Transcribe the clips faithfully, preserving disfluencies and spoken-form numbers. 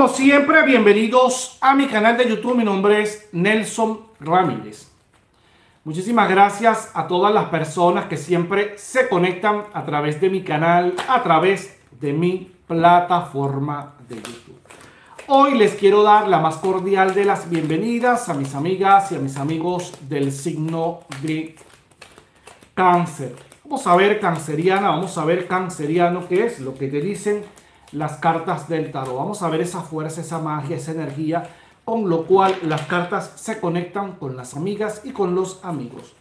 como siempre, bienvenidos a mi canal de YouTube. Mi nombre es Nelson Ramírez. Muchísimas gracias a todas las personas que siempre se conectan a través de mi canal, a través de mi plataforma de YouTube. Hoy les quiero dar la más cordial de las bienvenidas a mis amigas y a mis amigos del signo de cáncer. Vamos a ver, canceriana, vamos a ver, canceriano, qué es lo que te dicen las cartas del tarot. Vamos a ver esa fuerza, esa magia, esa energía, con lo cual las cartas se conectan con las amigas y con los amigos.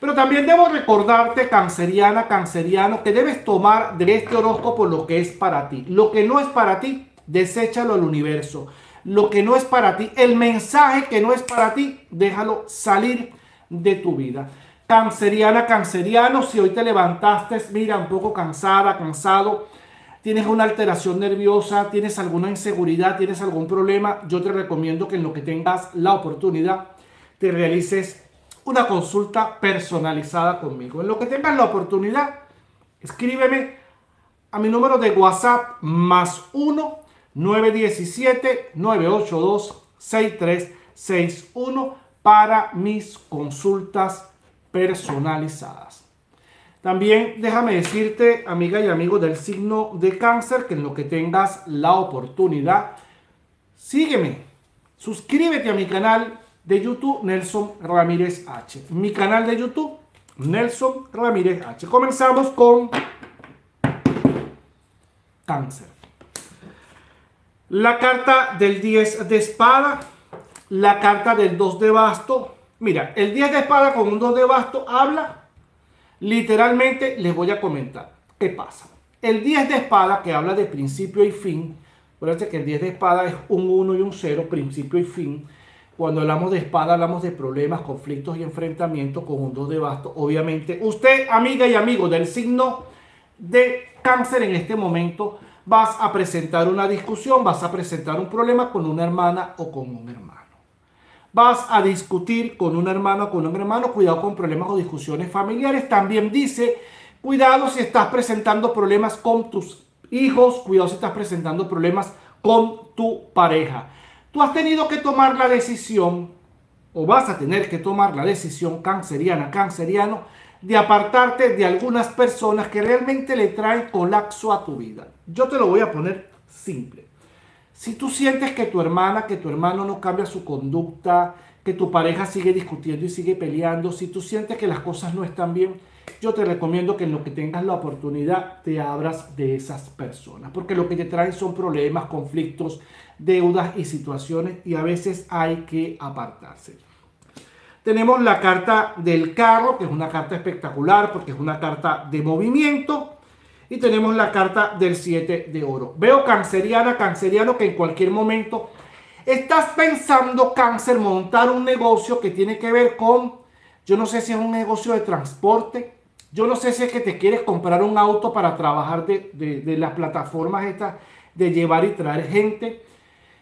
Pero también debo recordarte, canceriana, canceriano, que debes tomar de este horóscopo lo que es para ti. Lo que no es para ti, deséchalo al universo. Lo que no es para ti, el mensaje que no es para ti, déjalo salir de tu vida. Canceriana, canceriano, si hoy te levantaste, mira, un poco cansada, cansado, tienes una alteración nerviosa, tienes alguna inseguridad, tienes algún problema, yo te recomiendo que en lo que tengas la oportunidad te realices una consulta personalizada conmigo. En lo que tengas la oportunidad, escríbeme a mi número de WhatsApp más uno, nueve uno siete, nueve ocho dos, seis tres seis uno para mis consultas personalizadas. También déjame decirte, amiga y amigo del signo de cáncer, que en lo que tengas la oportunidad, sígueme, suscríbete a mi canal de YouTube Nelson Ramírez H. Mi canal de YouTube Nelson Ramírez H. Comenzamos con cáncer. La carta del diez de espada, la carta del dos de basto. Mira, el diez de espada con un dos de basto habla... Literalmente les voy a comentar qué pasa. El diez de espada, que habla de principio y fin, acuérdense que el diez de espada es un uno y un cero, principio y fin. Cuando hablamos de espada hablamos de problemas, conflictos y enfrentamientos. Con un dos de basto, obviamente usted, amiga y amigo del signo de cáncer, en este momento vas a presentar una discusión, vas a presentar un problema con una hermana o con un hermano. Vas a discutir con un hermano o con un hermano. Cuidado con problemas o discusiones familiares. También dice, cuidado si estás presentando problemas con tus hijos. Cuidado si estás presentando problemas con tu pareja. Tú has tenido que tomar la decisión, o vas a tener que tomar la decisión, canceriana, canceriano, de apartarte de algunas personas que realmente le traen colapso a tu vida. Yo te lo voy a poner simple. Si tú sientes que tu hermana, que tu hermano no cambia su conducta, que tu pareja sigue discutiendo y sigue peleando, si tú sientes que las cosas no están bien, yo te recomiendo que en lo que tengas la oportunidad te abras de esas personas. Porque lo que te traen son problemas, conflictos, deudas y situaciones, y a veces hay que apartarse. Tenemos la carta del carro, que es una carta espectacular porque es una carta de movimiento. Y tenemos la carta del siete de oro. Veo, canceriana, canceriano, que en cualquier momento estás pensando, cáncer, montar un negocio que tiene que ver con, yo no sé si es un negocio de transporte, yo no sé si es que te quieres comprar un auto para trabajar de, de, de las plataformas estas de llevar y traer gente,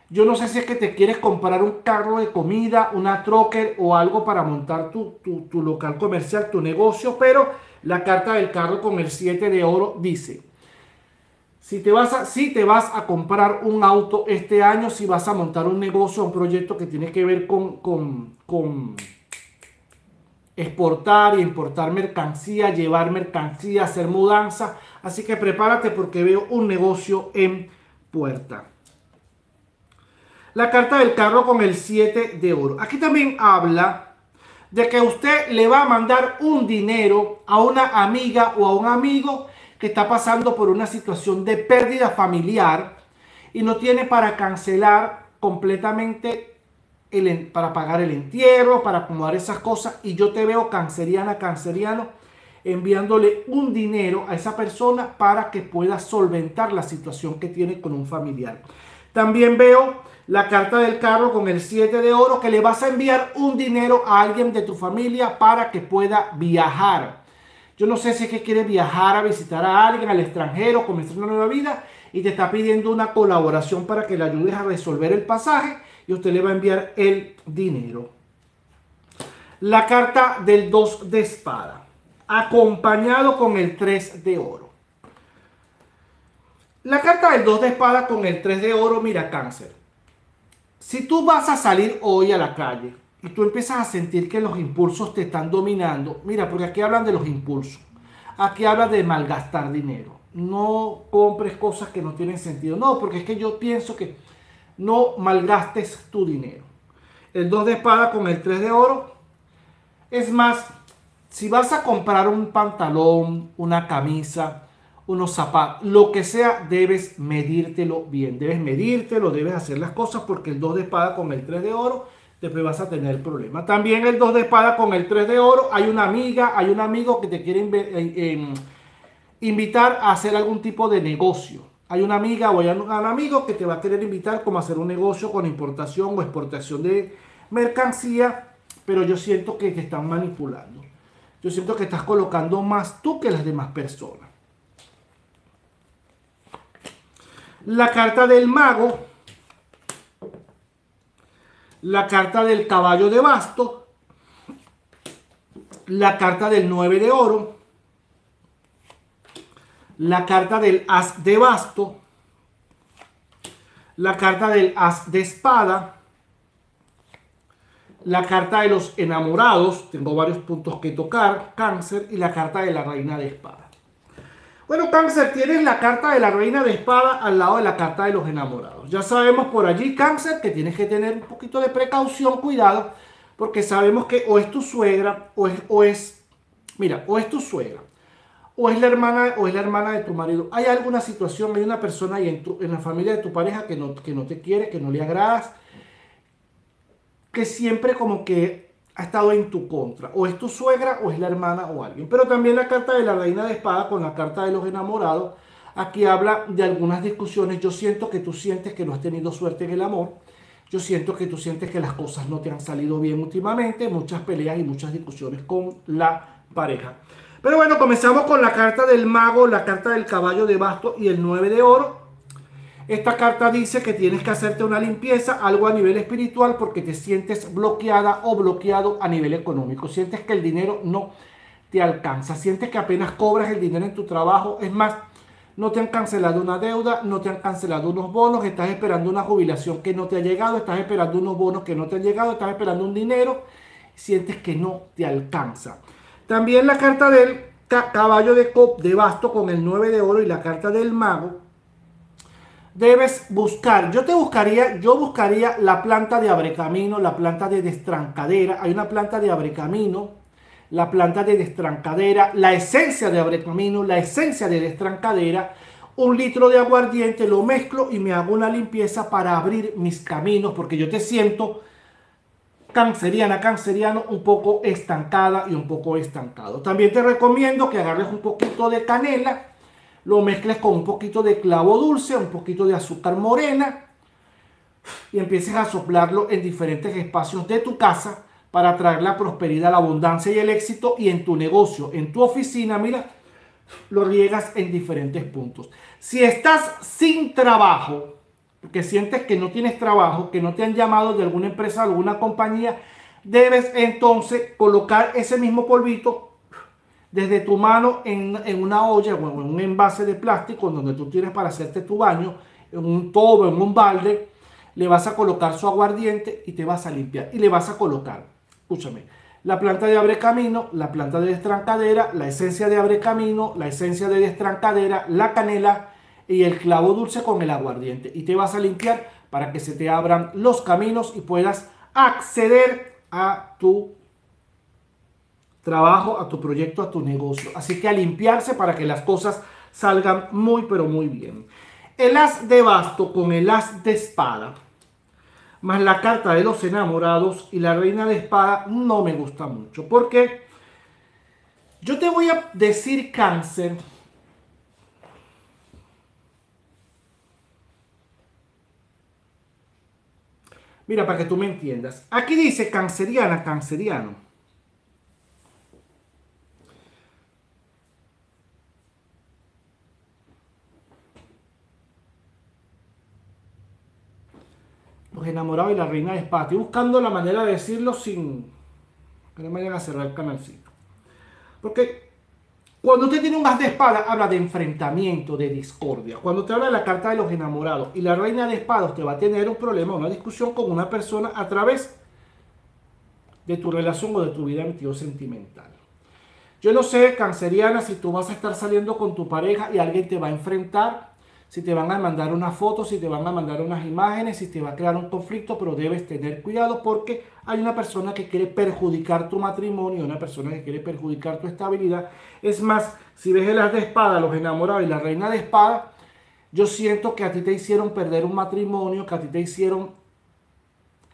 yo no sé si es que te quieres comprar un carro de comida, una trocker o algo para montar tu, tu, tu local comercial, tu negocio, pero... La carta del carro con el siete de oro dice, si te, vas a, si te vas a comprar un auto este año, si vas a montar un negocio, un proyecto que tiene que ver con, con, con exportar y importar mercancía, llevar mercancía, hacer mudanza. Así que prepárate porque veo un negocio en puerta. La carta del carro con el siete de oro. Aquí también habla... de que usted le va a mandar un dinero a una amiga o a un amigo que está pasando por una situación de pérdida familiar y no tiene para cancelar completamente, el, para pagar el entierro, para acomodar esas cosas. Y yo te veo, canceriana, canceriano, enviándole un dinero a esa persona para que pueda solventar la situación que tiene con un familiar. También veo la carta del carro con el siete de oro, que le vas a enviar un dinero a alguien de tu familia para que pueda viajar. Yo no sé si es que quiere viajar a visitar a alguien, al extranjero, comenzar una nueva vida, y te está pidiendo una colaboración para que le ayudes a resolver el pasaje, y usted le va a enviar el dinero. La carta del dos de espada, acompañado con el tres de oro. La carta del dos de espada con el tres de oro, mira, Cáncer. Si tú vas a salir hoy a la calle y tú empiezas a sentir que los impulsos te están dominando, mira, porque aquí hablan de los impulsos, aquí hablan de malgastar dinero. No compres cosas que no tienen sentido. No, porque es que yo pienso que no malgastes tu dinero. El dos de espada con el tres de oro. Es más, si vas a comprar un pantalón, una camisa, unos zapatos, lo que sea, debes medírtelo bien. Debes medírtelo, debes hacer las cosas, porque el dos de espada con el tres de oro, después vas a tener problemas. También el dos de espada con el tres de oro. Hay una amiga, hay un amigo que te quiere eh, invitar a hacer algún tipo de negocio. Hay una amiga o hay un amigo que te va a querer invitar como a hacer un negocio con importación o exportación de mercancía, pero yo siento que te están manipulando. Yo siento que estás colocando más tú que las demás personas. La carta del mago, la carta del caballo de basto, la carta del nueve de oro, la carta del as de basto, la carta del as de espada, la carta de los enamorados, tengo varios puntos que tocar, Cáncer, y la carta de la reina de espada. Bueno, Cáncer, tienes la carta de la reina de espada al lado de la carta de los enamorados. Ya sabemos por allí, Cáncer, que tienes que tener un poquito de precaución, cuidado, porque sabemos que o es tu suegra, o es, o es mira, o es tu suegra, o es la hermana, o es la hermana de tu marido. Hay alguna situación, hay una persona ahí en, tu, en la familia de tu pareja que no, que no te quiere, que no le agradas, que siempre como que ha estado en tu contra. O es tu suegra, o es la hermana, o alguien. Pero también la carta de la reina de espada con la carta de los enamorados, aquí habla de algunas discusiones. Yo siento que tú sientes que no has tenido suerte en el amor. Yo siento que tú sientes que las cosas no te han salido bien últimamente. Muchas peleas y muchas discusiones con la pareja. Pero bueno, comenzamos con la carta del mago, la carta del caballo de bastos y el nueve de oro. Esta carta dice que tienes que hacerte una limpieza, algo a nivel espiritual, porque te sientes bloqueada o bloqueado a nivel económico. Sientes que el dinero no te alcanza, sientes que apenas cobras el dinero en tu trabajo. Es más, no te han cancelado una deuda, no te han cancelado unos bonos, estás esperando una jubilación que no te ha llegado, estás esperando unos bonos que no te han llegado, estás esperando un dinero, sientes que no te alcanza. También la carta del caballo de, de basto con el nueve de oro y la carta del mago. Debes buscar, yo te buscaría, yo buscaría la planta de abrecamino, la planta de destrancadera. Hay una planta de abrecamino, la planta de destrancadera, la esencia de abrecamino, la esencia de destrancadera, un litro de aguardiente, lo mezclo y me hago una limpieza para abrir mis caminos, porque yo te siento, canceriana, canceriano, un poco estancada y un poco estancado. También te recomiendo que agarres un poquito de canela, lo mezcles con un poquito de clavo dulce, un poquito de azúcar morena y empieces a soplarlo en diferentes espacios de tu casa para traer la prosperidad, la abundancia y el éxito. Y en tu negocio, en tu oficina, mira, lo riegas en diferentes puntos. Si estás sin trabajo, que sientes que no tienes trabajo, que no te han llamado de alguna empresa, alguna compañía, debes entonces colocar ese mismo polvito desde tu mano en, en una olla o en un envase de plástico donde tú tienes para hacerte tu baño, en un tobo, en un balde, le vas a colocar su aguardiente y te vas a limpiar. Y le vas a colocar, escúchame, la planta de abrecamino, la planta de destrancadera, la esencia de abrecamino, la esencia de destrancadera, la canela y el clavo dulce con el aguardiente. Y te vas a limpiar para que se te abran los caminos y puedas acceder a tu trabajo, a tu proyecto, a tu negocio. Así que a limpiarse para que las cosas salgan muy, pero muy bien. El as de basto con el as de espada, más la carta de los enamorados y la reina de espada, no me gusta mucho. Porque yo te voy a decir, Cáncer, mira, para que tú me entiendas. Aquí dice canceriana, canceriano. Los enamorados y la reina de espada. Estoy buscando la manera de decirlo sin que no me vayan a cerrar el canalcito. Porque Cuando usted tiene un as de espada, habla de enfrentamiento, de discordia. Cuando te habla de la carta de los enamorados y la reina de espadas, usted va a tener un problema, una discusión con una persona a través de tu relación o de tu vida amorosa sentimental. Yo no sé, canceriana, si tú vas a estar saliendo con tu pareja y alguien te va a enfrentar, si te van a mandar una foto, si te van a mandar unas imágenes, si te va a crear un conflicto, pero debes tener cuidado porque hay una persona que quiere perjudicar tu matrimonio, una persona que quiere perjudicar tu estabilidad. Es más, si ves el as de espada, los enamorados y la reina de espada, yo siento que a ti te hicieron perder un matrimonio, que a ti te hicieron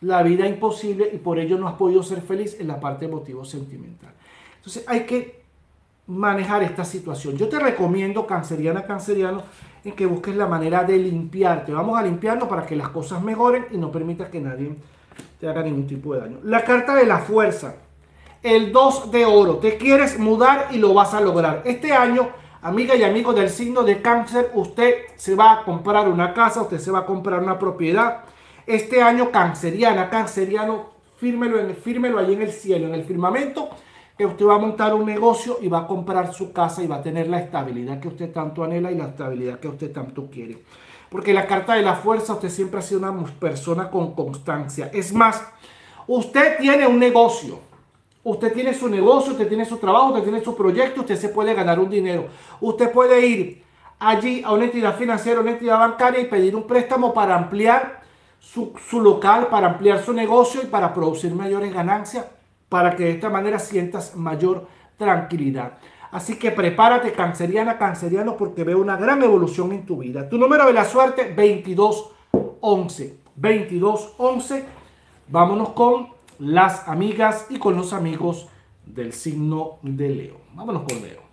la vida imposible y por ello no has podido ser feliz en la parte emotivo sentimental. Entonces hay que manejar esta situación. Yo te recomiendo, canceriana, canceriano, en que busques la manera de limpiarte. Vamos a limpiarnos para que las cosas mejoren y no permitas que nadie te haga ningún tipo de daño. La carta de la fuerza, el dos de oro. Te quieres mudar y lo vas a lograr. Este año, amiga y amigos del signo de cáncer, usted se va a comprar una casa, usted se va a comprar una propiedad. Este año, canceriana, canceriano, fírmelo, en, fírmelo ahí en el cielo, en el firmamento, que usted va a montar un negocio y va a comprar su casa y va a tener la estabilidad que usted tanto anhela y la estabilidad que usted tanto quiere. Porque la carta de la fuerza, usted siempre ha sido una persona con constancia. Es más, usted tiene un negocio. Usted tiene su negocio, usted tiene su trabajo, usted tiene su proyecto, usted se puede ganar un dinero. Usted puede ir allí a una entidad financiera, a una entidad bancaria y pedir un préstamo para ampliar su, su local, para ampliar su negocio y para producir mayores ganancias, para que de esta manera sientas mayor tranquilidad. Así que prepárate, canceriana, canceriano, porque veo una gran evolución en tu vida. Tu número de la suerte, veintidós once. veintidós once. Vámonos con las amigas y con los amigos del signo de Leo. Vámonos con Leo.